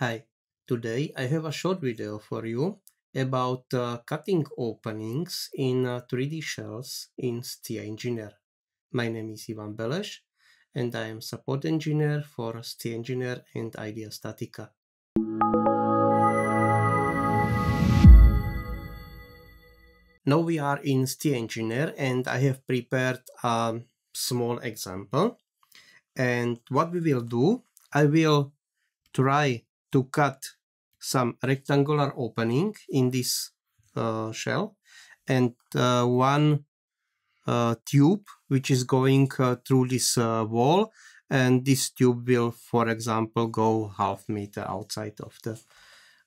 Hi, today I have a short video for you about cutting openings in 3D shells in SCIA Engineer. My name is Ivan Beles and I am support engineer for SCIA Engineer and IDEA StatiCa. Now we are in SCIA Engineer and I have prepared a small example. And what we will do, I will try to cut some rectangular opening in this shell and one tube which is going through this wall, and this tube will, for example, go half meter outside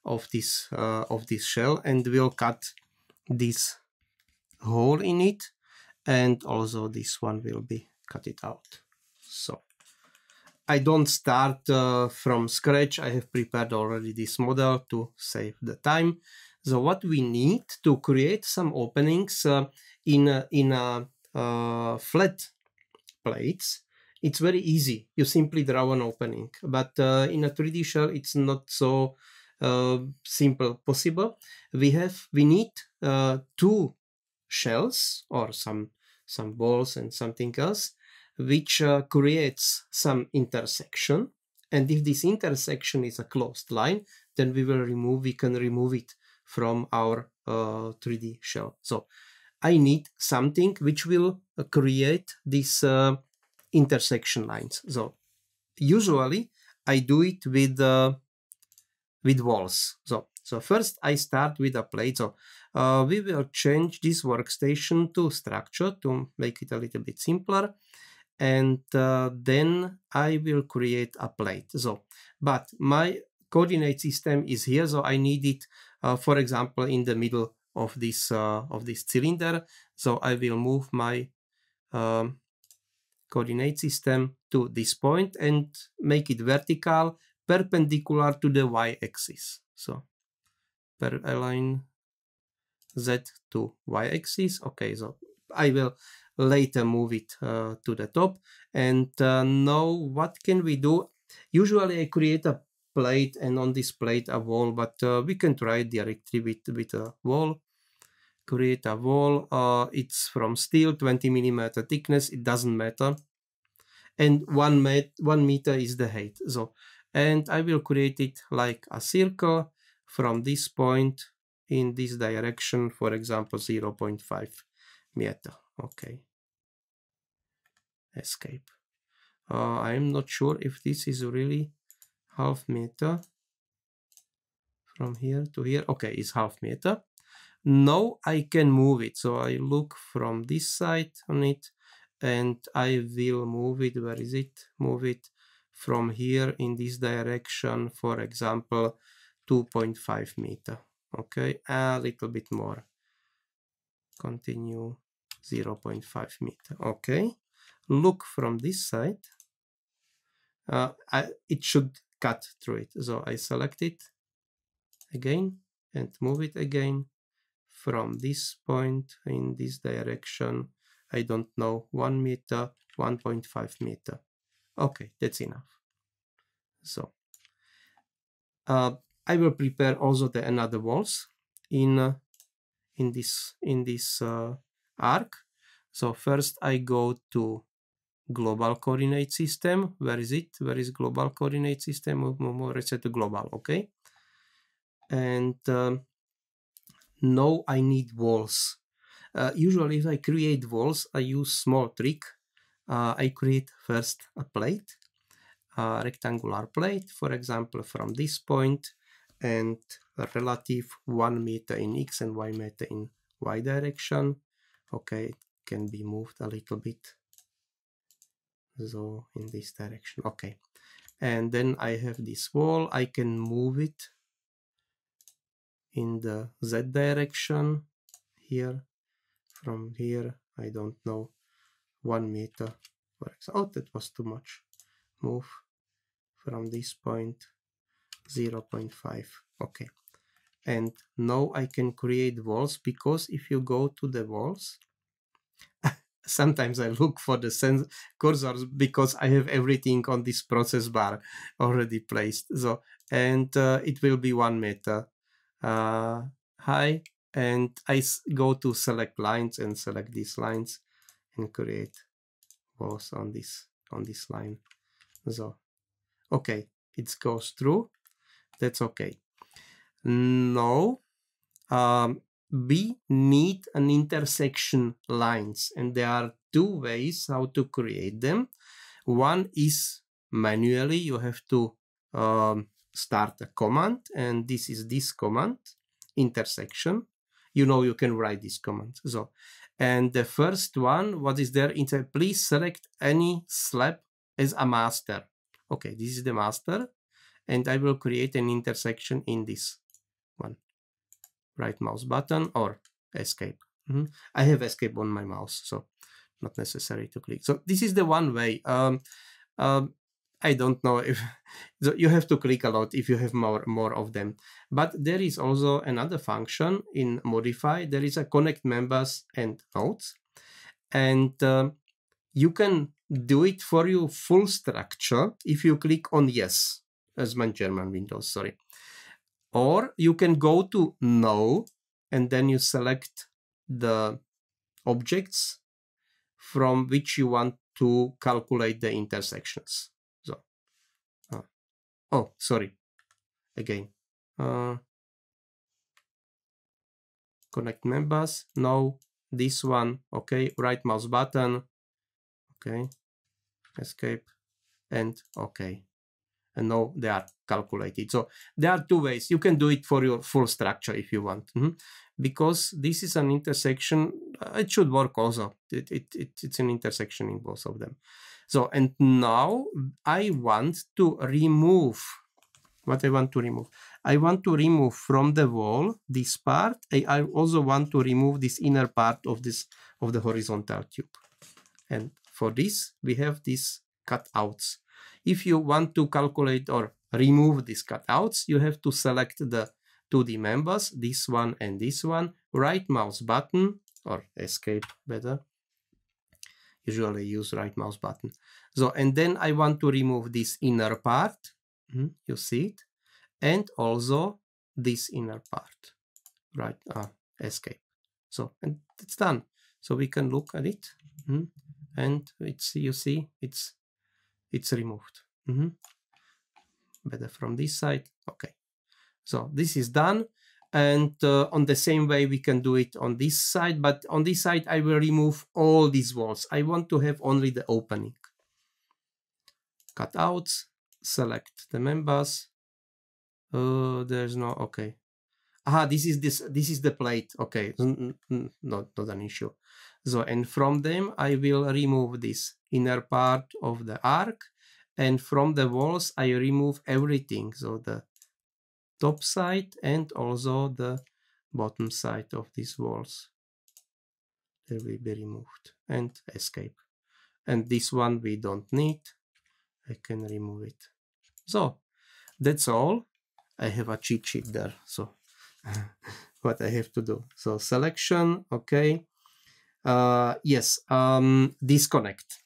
of this shell, and we'll cut this hole in it, and also this one will be cut it out. So I don't start from scratch. I have prepared already this model to save the time. So what we need to create some openings in flat plates, it's very easy. You simply draw an opening. But in a 3D shell, it's not so simple possible. We need two shells or some balls and something else, which creates some intersection, and if this intersection is a closed line, then we can remove it from our 3D shell. So I need something which will create these intersection lines. So usually I do it with walls. So first I start with a plate. So we will change this workstation to structure to make it a little bit simpler. And then I will create a plate. But my coordinate system is here, so I need it, for example, in the middle of this cylinder. So I will move my coordinate system to this point and make it vertical, perpendicular to the y-axis. So align Z to y-axis. Okay, so I will later move it to the top. And now what can we do? Usually I create a plate and on this plate a wall, but we can try directly with a wall. Create a wall. It's from steel, 20 mm thickness. It doesn't matter. And 1 meter is the height. So, and I will create it like a circle from this point in this direction, for example, 0.5 meter. Okay. Escape. I'm not sure if this is really half meter from here to here. Okay, it's half meter. Now I can move it. So I look from this side on it and I will move it. Where is it? Move it from here in this direction, for example, 2.5 meter. Okay, a little bit more. Continue. 0.5 meter. Okay, look from this side. It should cut through it. So I select it again and move it again from this point in this direction. I don't know, 1 meter, 1.5 meter. Okay, that's enough. So I will prepare also the another walls in this arc. So first I go to global coordinate system. Where is it? Where is global coordinate system? Reset to global. Okay. And now I need walls. Usually if I create walls, I use small trick. I create first a plate, a rectangular plate, for example, from this point and a relative 1 meter in X and 1 meter in Y direction. Okay, it can be moved a little bit, so in this direction. Okay, and then I have this wall. I can move it in the Z direction here, from here, I don't know, 1 meter. Oh, that was too much. Move from this point, 0.5. Okay. And now I can create walls, because if you go to the walls, sometimes I look for the cursors because I have everything on this process bar already placed. So, and it will be 1 meter high. And I go to select lines and select these lines and create balls on this line. So, okay, it goes through. That's okay. Now, we need an intersection lines, and there are two ways how to create them. One is manually. You have to start a command, and this is this command, intersection. You know, you can write this command. So, and the first one, what is there? Please select any slab as a master. Okay, this is the master, and I will create an intersection in this one. Right mouse button or escape. I have escape on my mouse, so not necessary to click. So this is the one way. I don't know if so you have to click a lot if you have more of them. But there is also another function in modify. There is a connect members and nodes, and you can do it for you full structure if you click on yes, as my German Windows, sorry. Or you can go to no, and then you select the objects from which you want to calculate the intersections. So, oh, sorry, again, connect members, no, this one, okay, right mouse button, okay, escape, and okay. And now they are calculated. So there are two ways. You can do it for your full structure if you want. Because this is an intersection, it should work also. It's an intersection in both of them. So, and now I want to remove, what I want to remove? I want to remove from the wall this part. I also want to remove this inner part of this, of the horizontal tube. And for this, we have these cutouts. If you want to calculate or remove these cutouts, you have to select the 2D members, this one and this one, right mouse button, or escape better. Usually use right mouse button. So, and then I want to remove this inner part, you see it, and also this inner part, right, escape. So, and it's done. So we can look at it, and it's, you see, it's removed. Better from this side. Okay. So this is done. And on the same way, we can do it on this side. But on this side, I will remove all these walls. I want to have only the opening. Cutouts. Select the members. There's no, okay. Ah, this is the plate. Okay, not an issue. So, and from them, I will remove this inner part of the arc, and from the walls, I remove everything. So the top side and also the bottom side of these walls. They will be removed, and escape. And this one we don't need. I can remove it. So that's all. I have a cheat sheet there. So what I have to do. So selection, okay. Yes, disconnect.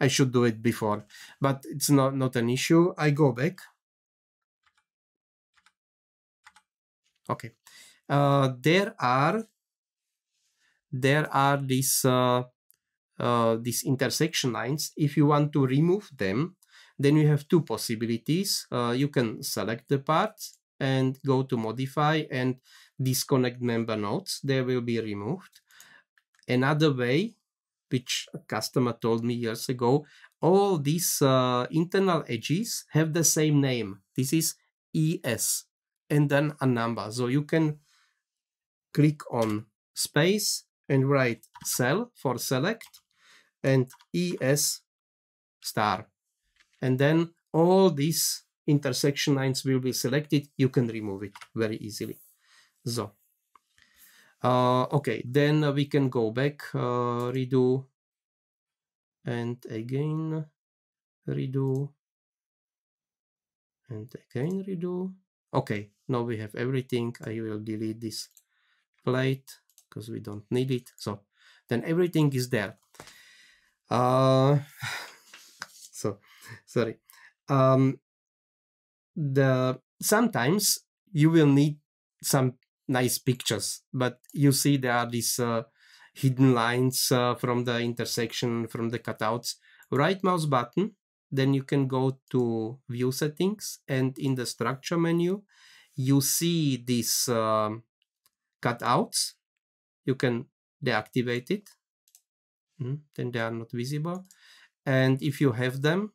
I should do it before, but it's not an issue. I go back. Okay. There are these intersection lines. If you want to remove them, then you have two possibilities. You can select the parts and go to modify and disconnect member nodes. They will be removed. Another way, which a customer told me years ago, all these internal edges have the same name. This is ES, and then a number. So you can click on space and write cell for select and ES star. And then all these intersection lines will be selected. You can remove it very easily. So. Okay, then we can go back, redo, and again, redo, and again, redo. Okay, now we have everything. I will delete this plate because we don't need it. So then everything is there. Sometimes you will need some nice pictures, but you see there are these hidden lines from the intersection, from the cutouts. Right mouse button, then you can go to view settings, and in the structure menu you see these cutouts. You can deactivate it, then they are not visible, and if you have them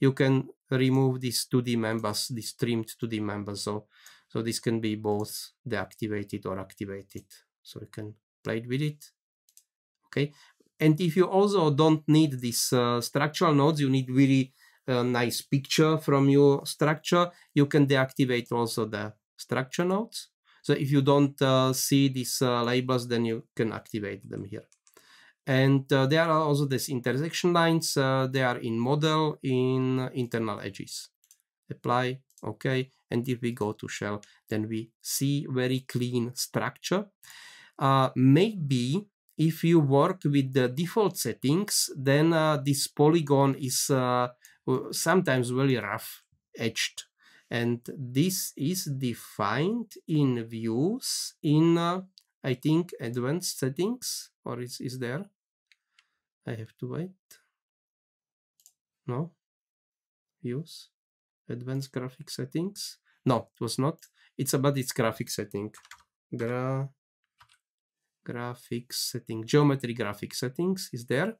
you can remove these 2D members, these trimmed 2D members. So this can be both deactivated or activated, so you can play with it. Okay, and if you also don't need these structural nodes, you need really a nice picture from your structure, you can deactivate also the structure nodes. So if you don't see these labels, then you can activate them here. And there are also these intersection lines. They are in model, in internal edges. Apply, okay. And if we go to shell, then we see very clean structure. Maybe if you work with the default settings, then this polygon is sometimes very rough edged. And this is defined in views in, I think, advanced settings, or is there? I have to wait. No, views, advanced graphic settings. No, it was not. It's about its graphic setting. Graphics setting, geometry graphic settings is there.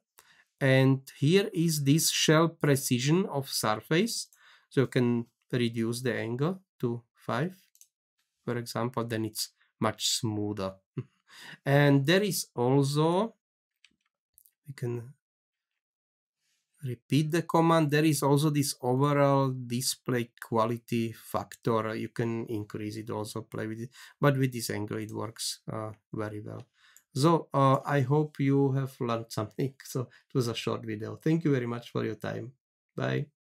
And here is this shell precision of surface. So you can reduce the angle to 5, for example, then it's much smoother. And there is also, we can repeat the command, there is also this overall display quality factor. You can increase it, also play with it, but with this angle it works very well. So I hope you have learned something. So it was a short video. Thank you very much for your time. Bye.